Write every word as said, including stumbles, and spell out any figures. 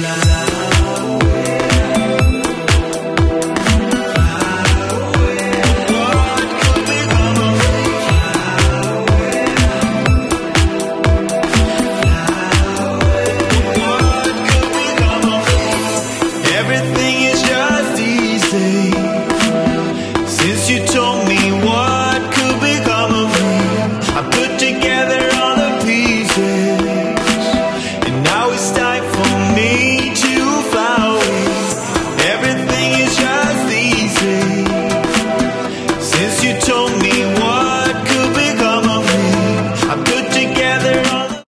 Everything is just easy since you